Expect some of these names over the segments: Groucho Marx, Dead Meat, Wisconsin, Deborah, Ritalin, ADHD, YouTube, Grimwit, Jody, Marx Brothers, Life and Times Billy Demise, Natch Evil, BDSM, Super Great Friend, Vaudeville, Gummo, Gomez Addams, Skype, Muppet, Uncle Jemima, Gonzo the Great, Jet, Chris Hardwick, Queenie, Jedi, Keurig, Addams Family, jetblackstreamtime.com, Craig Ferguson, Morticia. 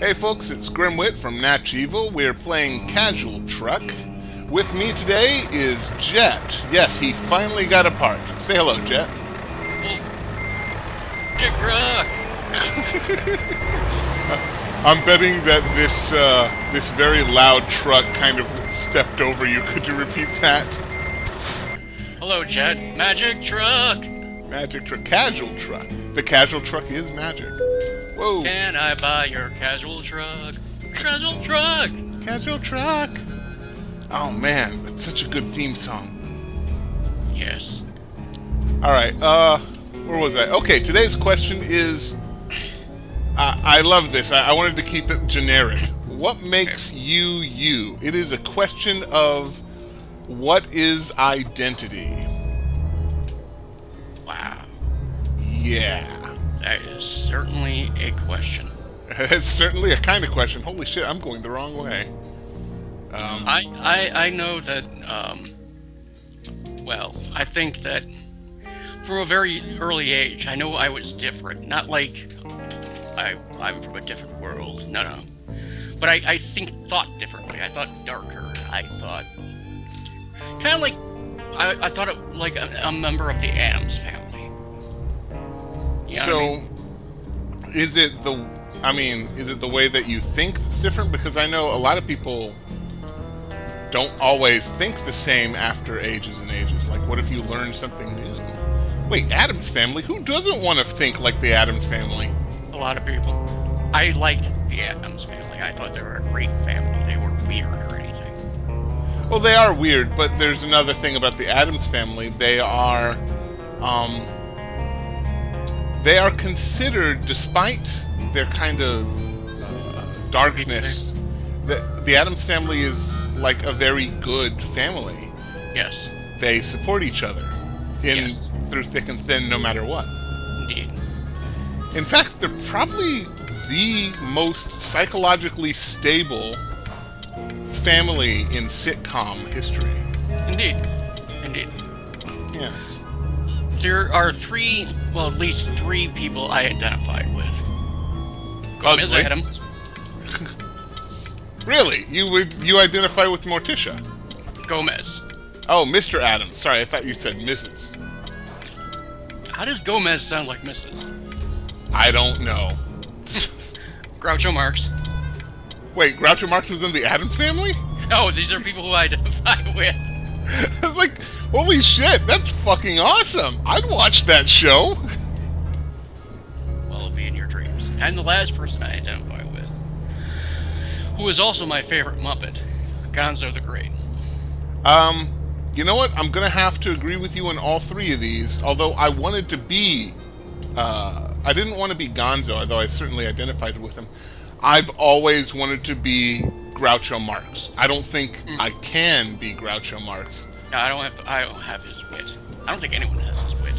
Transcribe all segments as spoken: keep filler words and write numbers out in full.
Hey folks, it's Grimwit from Natch Evil. We're playing Casual Truck. With me today is Jet. Yes, he finally got a part. Say hello, Jet. Get rock. I'm betting that this uh, this very loud truck kind of stepped over you. Could you repeat that? Hello, Jet. Magic truck. Magic truck. Casual truck. The casual truck is magic. Whoa. Can I buy your casual truck? Casual truck! Casual truck! Oh man, that's such a good theme song. Yes. Alright, uh, where was I? Okay, today's question is... Uh, I love this. I, I wanted to keep it generic. What makes okay. you, you? It is a question of what is identity? Wow. Yeah. That is certainly a question. It's certainly a kind of question. Holy shit, I'm going the wrong way. Um, I, I I know that, um, well, I think that from a very early age, I know I was different. Not like I, I'm from a different world. No, no. But I, I think thought differently. I thought darker. I thought kind of like, I, I thought it like a, a member of the Addams family. Yeah, so, I mean, is it the? I mean, is it the way that you think that's different? Because I know a lot of people don't always think the same after ages and ages. Like, what if you learn something new? Wait, Addams Family? Who doesn't want to think like the Addams Family? A lot of people. I liked the Addams Family. I thought they were a great family. They weren't weird or anything. Well, they are weird, but there's another thing about the Addams Family. They are, um. They are considered, despite their kind of uh, darkness, the, the Addams Family is like a very good family. Yes. They support each other in yes. through thick and thin, no matter what. Indeed. In fact, they're probably the most psychologically stable family in sitcom history. Indeed. Indeed. Yes. There are three, well, at least three people I identified with. Gomez Addams. Really? You would you identify with Morticia? Gomez. Oh, Mister Addams. Sorry, I thought you said Missus How does Gomez sound like Missus? I don't know. Groucho Marx. Wait, Groucho Marx was in the Addams Family? No, these are people who I identify with. I was like, holy shit, that's fucking awesome! I'd watch that show! Well, it'll be in your dreams. And the last person I identify with, who is also my favorite Muppet, Gonzo the Great. Um, you know what? I'm gonna have to agree with you on all three of these, although I wanted to be... Uh, I didn't want to be Gonzo, although I certainly identified with him. I've always wanted to be Groucho Marx. I don't think mm. I can be Groucho Marx. No, I don't have. I don't have his wit. I don't think anyone has his wit.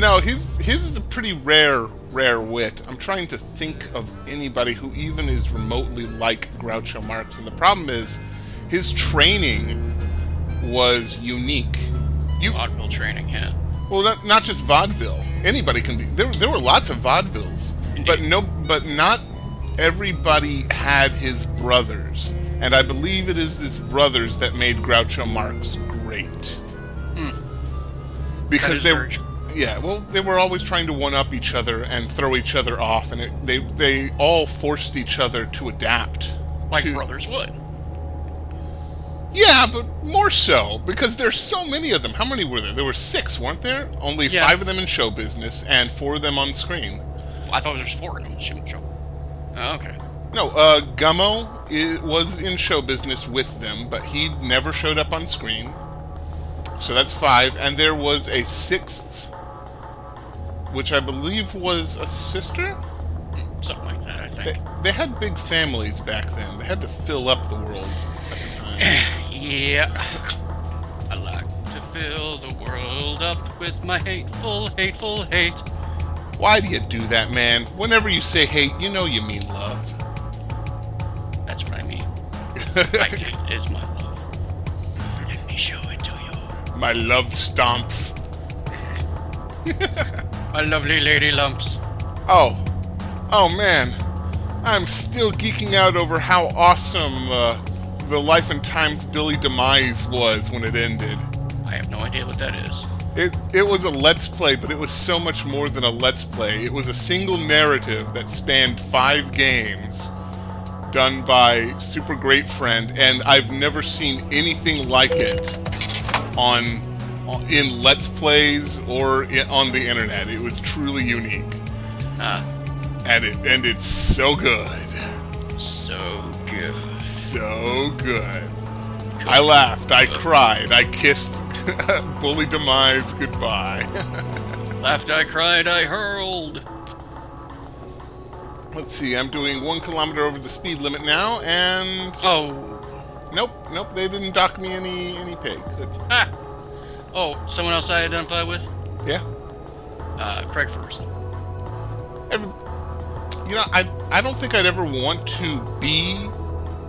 No, his his is a pretty rare, rare wit. I'm trying to think of anybody who even is remotely like Groucho Marx, and the problem is, his training was unique. You, vaudeville training, yeah. Well, not, not just vaudeville. Anybody can be. There, there were lots of vaudevilles, Indeed. but no, but not. Everybody had his brothers, and I believe it is his brothers that made Groucho Marx great. Hmm. Because they, large. yeah, well, they were always trying to one-up each other and throw each other off, and it, they they all forced each other to adapt. Like to, brothers would. Yeah, but more so because there's so many of them. How many were there? There were six, weren't there? Only yeah. five of them in show business, and four of them on screen. I thought there was four of them in show business. Oh, okay. No, uh, Gummo is, was in show business with them, but he never showed up on screen. So that's five. And there was a sixth, which I believe was a sister? Something like that, I think. They, they had big families back then. They had to fill up the world at the time. Yeah. I like to fill the world up with my hateful, hateful hate. Why do you do that, man? Whenever you say hate, you know you mean love. That's what I mean. I, it is my love. Let me show it to you. My love stomps. My lovely lady lumps. Oh. Oh, man. I'm still geeking out over how awesome uh, the Life and Times Billy Demise was when it ended. I have no idea what that is. It, it was a Let's Play, but it was so much more than a Let's Play. It was a single narrative that spanned five games, done by Super Great Friend, and I've never seen anything like it on in Let's Plays or on the internet. It was truly unique. Huh. And it ended so good. So good. So good. Cool. I laughed. I cried. I kissed Bully Demise goodbye. Laughed. I cried. I hurled. Let's see, I'm doing one kilometer over the speed limit now, and... Oh. Nope, nope, they didn't dock me any, any pay. Good. Ah! Oh, someone else I identify with? Yeah. Uh, Craig Ferguson. Every, you know, I, I don't think I'd ever want to be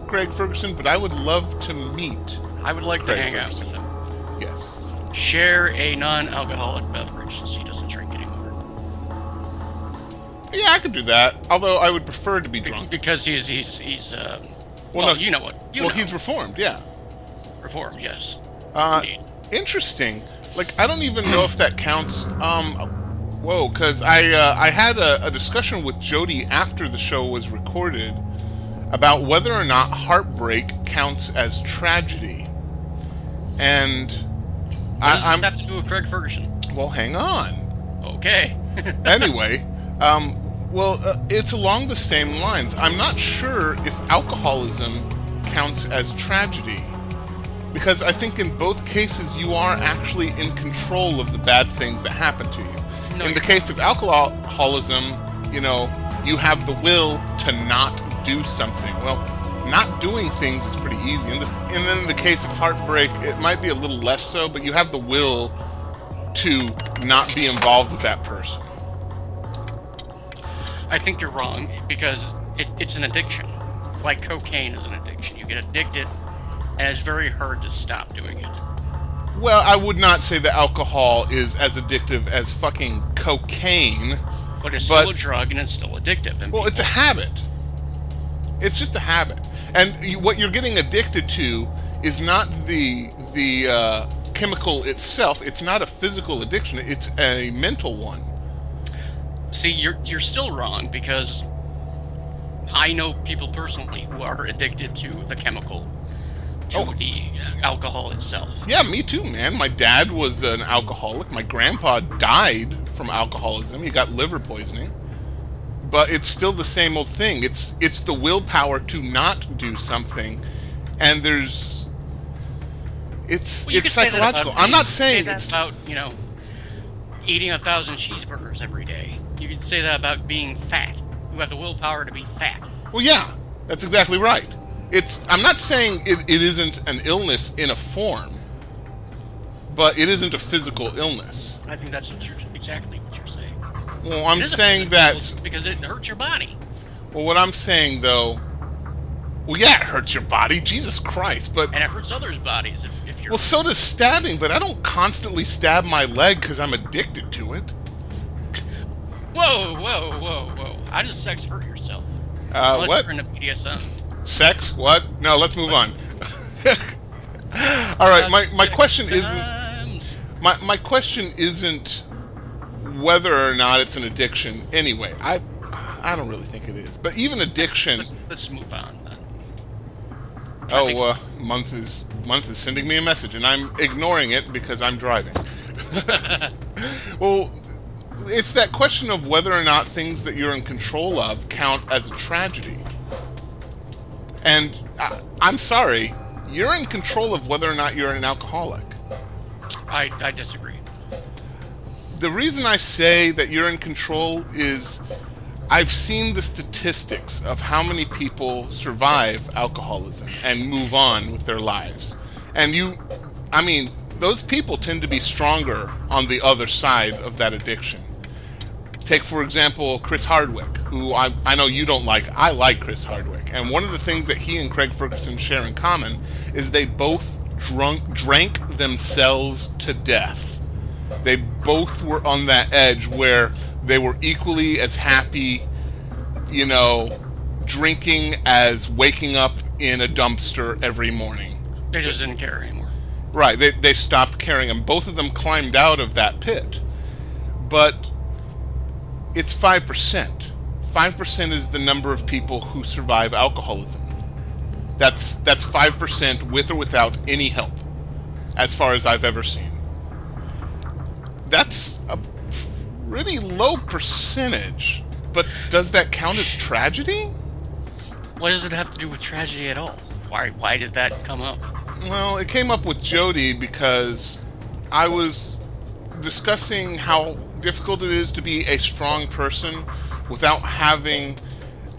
Craig Ferguson, but I would love to meet I would like Craig to hang Ferguson. out with him. Yes. Share a non-alcoholic beverage, since he doesn't drink anymore. Yeah, I could do that. Although I would prefer to be drunk because he's he's he's. Uh, well, well no, you know what? You well, know. He's reformed, yeah. Reformed, yes. Uh, interesting. Like I don't even know if that counts. Um, whoa, because I uh, I had a, a discussion with Jody after the show was recorded about whether or not heartbreak counts as tragedy. And what I, does I'm this have to do with Craig Ferguson. Well, hang on. Okay. Anyway. Um, well, uh, it's along the same lines. I'm not sure if alcoholism counts as tragedy, because I think in both cases you are actually in control of the bad things that happen to you. No, in the case of alcoholism, you know, you have the will to not do something. Well, not doing things is pretty easy. And, this, and then in the case of heartbreak, it might be a little less so, but you have the will to not be involved with that person. I think you're wrong, because it, it's an addiction. Like cocaine is an addiction. You get addicted, and it's very hard to stop doing it. Well, I would not say that alcohol is as addictive as fucking cocaine. But it's but, still a drug, and it's still addictive. And well, it's a habit. It's just a habit. And you, what you're getting addicted to is not the, the uh, chemical itself. It's not a physical addiction. It's a mental one. See, you're, you're still wrong, because I know people personally who are addicted to the chemical, to oh. the alcohol itself. Yeah, me too, man. My dad was an alcoholic. My grandpa died from alcoholism. He got liver poisoning. But it's still the same old thing. It's, it's the willpower to not do something, and there's... It's, well, it's psychological. About, I'm not saying say it's... about, you know, eating a thousand cheeseburgers every day. You could say that about being fat. You have the willpower to be fat. Well, yeah, that's exactly right. It's. I'm not saying it, it isn't an illness in a form, but it isn't a physical illness. I think that's what you're, exactly what you're saying. Well, I'm saying that... Because it hurts your body. Well, what I'm saying, though... Well, yeah, it hurts your body. Jesus Christ, but... And it hurts others' bodies if, if you're... Well, so does stabbing, but I don't constantly stab my leg because I'm addicted to it. Whoa, whoa, whoa, whoa. How does sex hurt yourself? Uh, Unless what? You're into B D S M. Sex? What? No, let's move what? on. Alright, my, my question isn't... My, my question isn't whether or not it's an addiction. Anyway, I I don't really think it is. But even addiction... Let's, let's move on, then. Oh, uh, Month is, Month is sending me a message, and I'm ignoring it because I'm driving. Well... It's that question of whether or not things that you're in control of count as a tragedy. And I, I'm sorry, you're in control of whether or not you're an alcoholic. I, I disagree. The reason I say that you're in control is I've seen the statistics of how many people survive alcoholism and move on with their lives. And you, I mean, those people tend to be stronger on the other side of that addiction. Take, for example, Chris Hardwick, who I, I know you don't like. I like Chris Hardwick. And one of the things that he and Craig Ferguson share in common is they both drunk, drank themselves to death. They both were on that edge where they were equally as happy, you know, drinking as waking up in a dumpster every morning. They just didn't care anymore. Right. They, they stopped caring, and both of them climbed out of that pit. But it's five percent. five percent is the number of people who survive alcoholism. That's that's five percent with or without any help, as far as I've ever seen. That's a pretty low percentage. But does that count as tragedy? What does it have to do with tragedy at all? Why, why did that come up? Well, it came up with Jody because I was discussing how difficult it is to be a strong person without having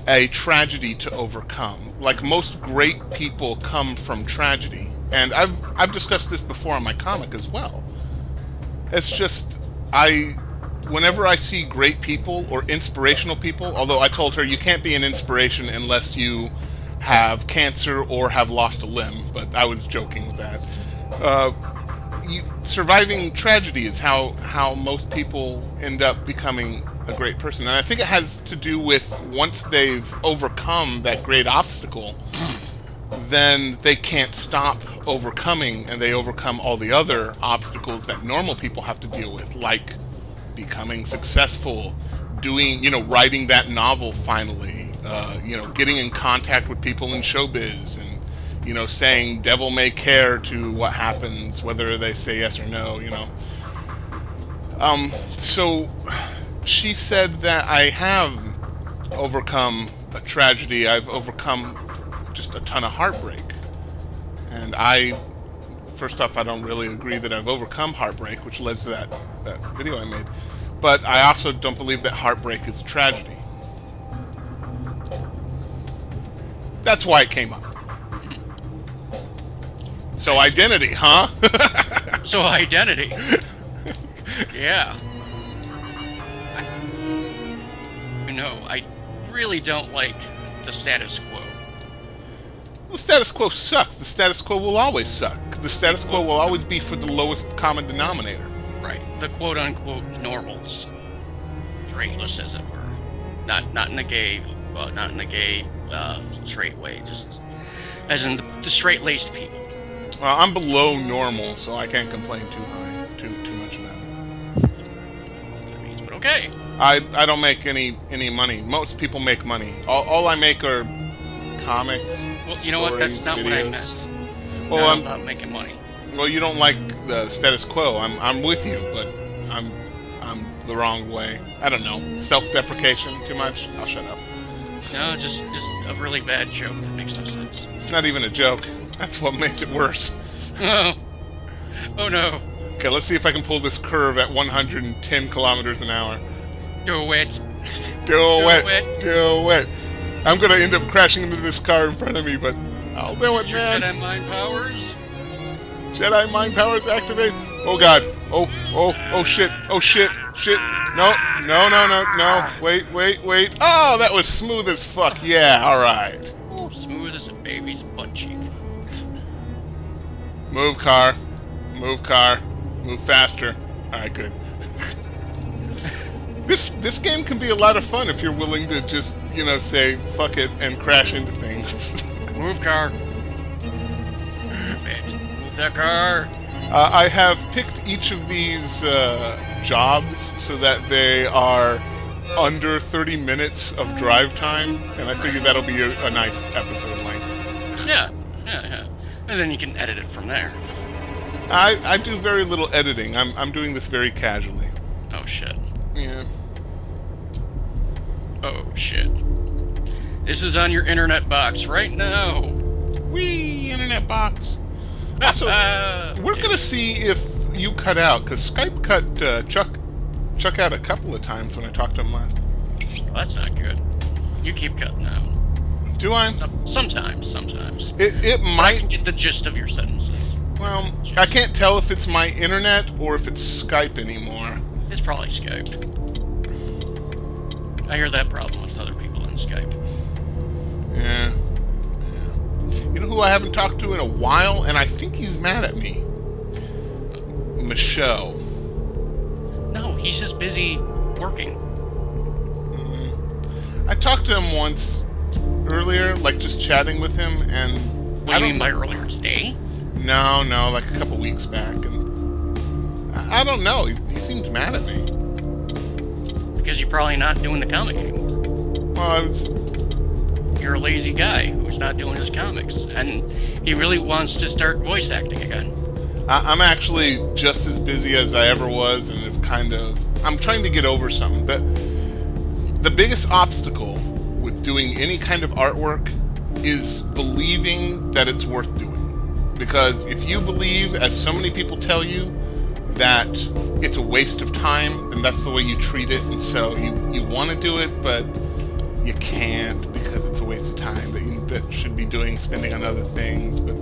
a tragedy to overcome. Like, most great people come from tragedy. And I've, I've discussed this before on my comic as well. It's just, I... whenever I see great people or inspirational people, although I told her you can't be an inspiration unless you have cancer or have lost a limb, but I was joking with that. Uh, you, surviving tragedy is how, how most people end up becoming a great person. And I think it has to do with once they've overcome that great obstacle, then they can't stop overcoming, and they overcome all the other obstacles that normal people have to deal with, like becoming successful, doing, you know, writing that novel finally, uh, you know, getting in contact with people in showbiz, and, you know, saying devil may care to what happens, whether they say yes or no, you know. Um, so she said that I have overcome a tragedy. I've overcome just a ton of heartbreak. And I... First off, I don't really agree that I've overcome heartbreak, which led to that, that video I made. But I also don't believe that heartbreak is a tragedy. That's why it came up. So identity, huh? So identity. Yeah. I, you know, I really don't like the status quo. The status quo sucks. The status quo will always suck. The status quo will always be for the lowest common denominator. Right. The quote-unquote normals. Straightless, as it were. Not not in the gay, well, not in the gay uh, straight way. Just as in the, the straight-laced people. Well, I'm below normal, so I can't complain too high, too too much about it. That means, but okay. I I don't make any any money. Most people make money. All all I make are comics, well, you stories, know what? That's not videos. What I meant. Well, no, I'm, I'm not making money. Well, you don't like the status quo. I'm, I'm with you, but I'm, I'm the wrong way. I don't know. Self-deprecation too much. I'll shut up. No, just, just a really bad joke that makes no sense. It's not even a joke. That's what makes it worse. Oh, oh no. Okay, let's see if I can pull this curve at one hundred ten kilometers an hour. Do it. Do, do it. it. Do it. I'm gonna end up crashing into this car in front of me, but I'll do it, man. Jedi mind powers. Jedi mind powers activate. Oh god. Oh, oh, oh shit. Oh shit. Shit. No, no, no, no, no. Wait, wait, wait. Oh, that was smooth as fuck. Yeah, alright. Oh, smooth as a baby's butt cheek. Move, car. Move, car. Move faster. Alright, good. This this game can be a lot of fun if you're willing to just, you know, say fuck it and crash into things. Move car. Move that car. Uh, I have picked each of these uh, jobs so that they are under thirty minutes of drive time, and I figure that'll be a, a nice episode length. Yeah, yeah, yeah. And then you can edit it from there. I I do very little editing. I'm I'm doing this very casually. Oh shit. Yeah. Oh, shit. This is on your internet box right now. Whee! Internet box. Also, uh, we're going to see if you cut out, because Skype cut uh, Chuck, Chuck out a couple of times when I talked to him last. Well, that's not good. You keep cutting out. Do I? Sometimes, sometimes. It, it might... I can get the gist of your sentences. Well, I can't tell if it's my internet or if it's Skype anymore. It's probably Skype. I hear that problem with other people on Skype. Yeah. yeah. You know who I haven't talked to in a while, and I think he's mad at me? Michelle. No, he's just busy working. Mm-hmm. I talked to him once, earlier, like just chatting with him, and what I do you mean by earlier today? No, no, like a couple weeks back, and I, I don't know. He, he seemed mad at me. Because you're probably not doing the comic anymore. Well, I was... You're a lazy guy who's not doing his comics, and he really wants to start voice acting again. I, I'm actually just as busy as I ever was, and have kind of. I'm trying to get over something. That the biggest obstacle with doing any kind of artwork is believing that it's worth doing. Because if you believe, as so many people tell you, that it's a waste of time, then that's the way you treat it. And so you, you want to do it, but you can't because it's a waste of time that you should be doing, spending on other things. But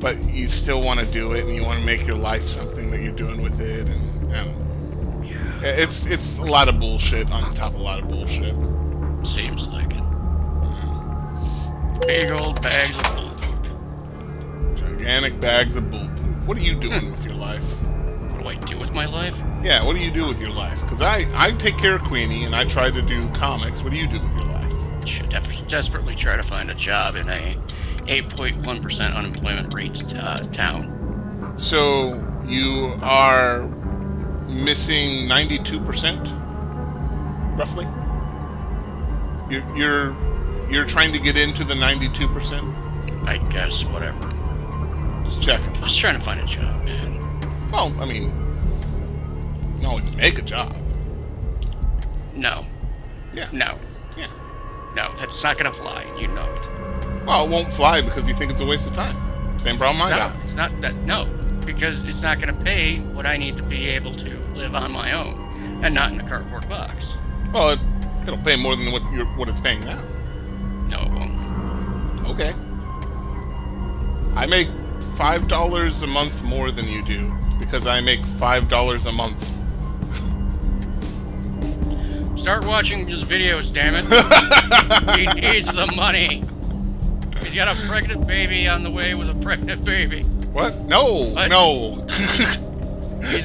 but you still want to do it, and you want to make your life something that you're doing with it. And, and yeah. it's, it's a lot of bullshit on top of a lot of bullshit. Seems like it. Yeah. Big old bags of bull poop. Gigantic bags of bull poop. What are you doing hmm. with your life? What do I do with my life? Yeah, what do you do with your life? Because I, I take care of Queenie, and I try to do comics. What do you do with your life? Should desperately try to find a job in a eight point one percent unemployment rate uh, town. So you are missing ninety-two percent, roughly? You're, you're, you're trying to get into the ninety-two percent? I guess, whatever. Just checking. I was trying to find a job, man. Well, I mean... No, it's make a job. No. Yeah. No. Yeah. No, that's not gonna fly. You know it. Well, it won't fly because you think it's a waste of time. Same problem I got. No, it's not that. No, because it's not gonna pay what I need to be able to live on my own and not in a cardboard box. Well, it, it'll pay more than what you're what it's paying now. No, it won't. Okay. I make five dollars a month more than you do because I make five dollars a month. Start watching his videos, damn it. He needs the money. He's got a pregnant baby on the way with a pregnant baby. What? No, what? No.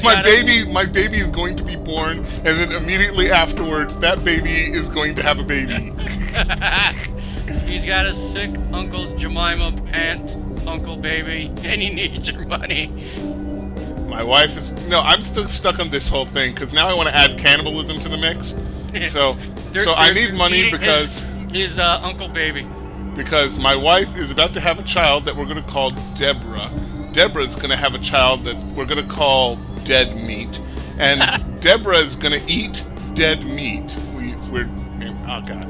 my baby, a... my baby is going to be born, and then immediately afterwards, that baby is going to have a baby. He's got a sick Uncle Jemima aunt, uncle baby, and he needs your money. My wife is no. I'm still stuck on this whole thing because now I want to add cannibalism to the mix. So, they're, so they're, I need money because his, his uh, Uncle Baby. Because my wife is about to have a child that we're going to call Deborah. Deborah's going to have a child that we're going to call Dead Meat, and Deborah's going to eat dead meat. We, we're oh god.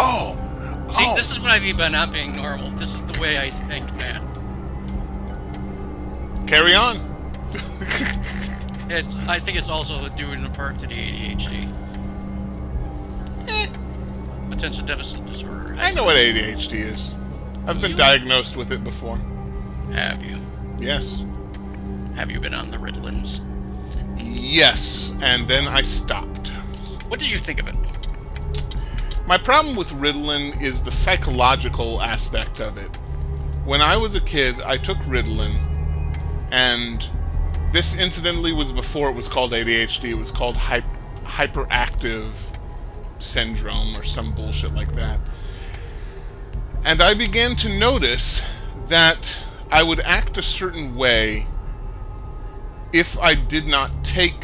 Oh. See, oh. This is what I mean by not being normal. This is the way I think, man. Carry on. It's. I think it's also due in part to the A D H D. Eh. Attention deficit disorder. I, I know what A D H D is. I've been you? diagnosed with it before. Have you? Yes. Have you been on the Ritalins? Yes, and then I stopped. What did you think of it? My problem with Ritalin is the psychological aspect of it. When I was a kid, I took Ritalin, and this incidentally was before it was called A D H D. It was called hy hyperactive syndrome or some bullshit like that. And I began to notice that I would act a certain way if I did not take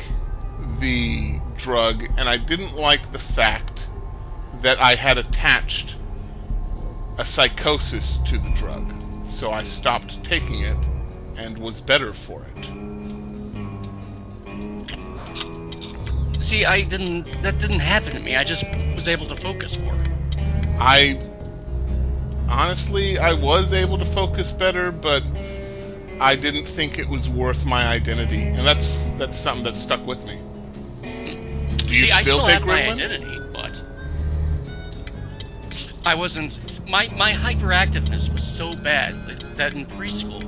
the drug, and I didn't like the fact that I had attached a psychosis to the drug. So I stopped taking it and was better for it. See, I didn't. That didn't happen to me. I just was able to focus more. I honestly, I was able to focus better, but I didn't think it was worth my identity, and that's that's something that stuck with me. Do you See, still, I still take have my identity, but I wasn't. My my hyperactiveness was so bad that, that in preschool,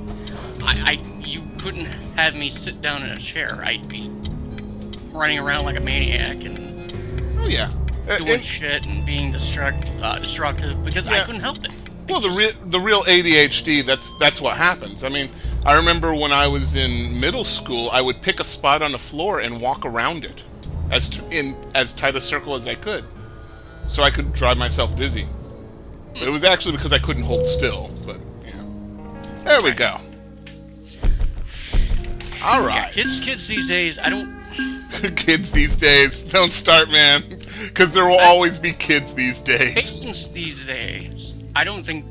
I, I you couldn't have me sit down in a chair. I'd be running around like a maniac and oh, yeah. uh, doing it, shit and being destruct, uh, destructive because yeah. I couldn't help it. I well, the, re the real A D H D, that's, that's what happens. I mean, I remember when I was in middle school, I would pick a spot on the floor and walk around it as, t in as tight a circle as I could so I could drive myself dizzy. But it was actually because I couldn't hold still, but, yeah. There we go. All right. Yeah, kids, kids these days, I don't... Kids these days, don't start, man. Because there will I, always be kids these days. Patients these days, I don't think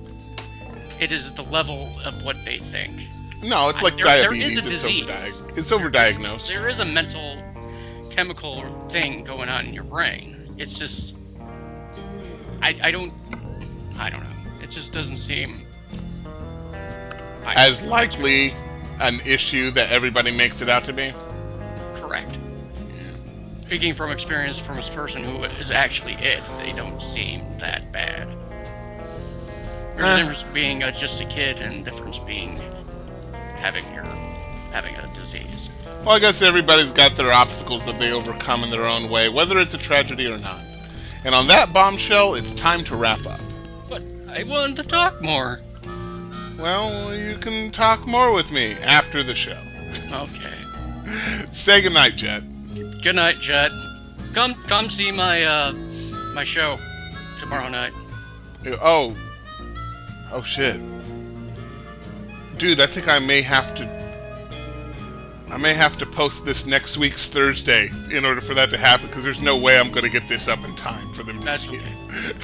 it is at the level of what they think. No, it's like I, there, diabetes. There is a disease. It's overdiagnosed. There, there is a mental, chemical thing going on in your brain. It's just... I, I don't... I don't know. It just doesn't seem... I As likely an issue that everybody makes it out to be? Correct. Yeah. Speaking from experience from a person who is actually it, they don't seem that bad. There's uh. a difference being uh, just a kid and difference being having your... having a disease. Well, I guess everybody's got their obstacles that they overcome in their own way, whether it's a tragedy or not. And on that bombshell, it's time to wrap up. But I wanted to talk more. Well, you can talk more with me after the show. Okay. Say goodnight, Jet. Good night, Jet. Come come see my uh my show tomorrow night. Oh. Oh shit. Dude, I think I may have to I may have to post this next week's Thursday in order for that to happen, because there's no way I'm going to get this up in time for them to That's see okay. it.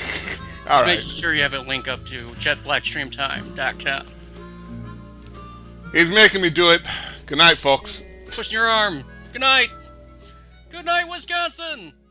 All right. Make sure you have a link up to jet black stream time dot com. He's making me do it. Good night, folks. Pushing your arm. Good night. Good night, Wisconsin.